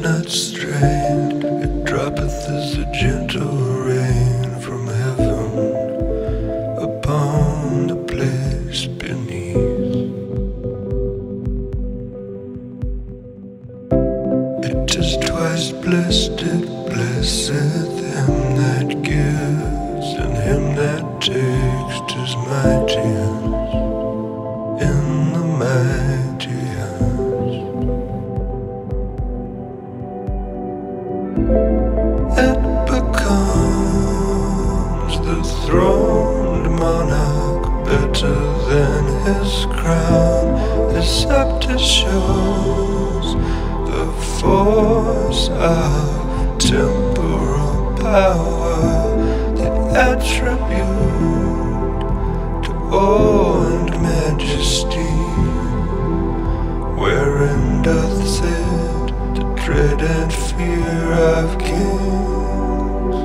not strained, it droppeth as a gentle rain from heaven upon the place beneath. It is twice blessed, it blesseth him that gives, and him that takes, 'tis mighty in the mighty throned monarch, better than his crown. His scepter shows the force of temporal power, the attribute to awe and majesty, wherein doth sit the dread and fear of kings.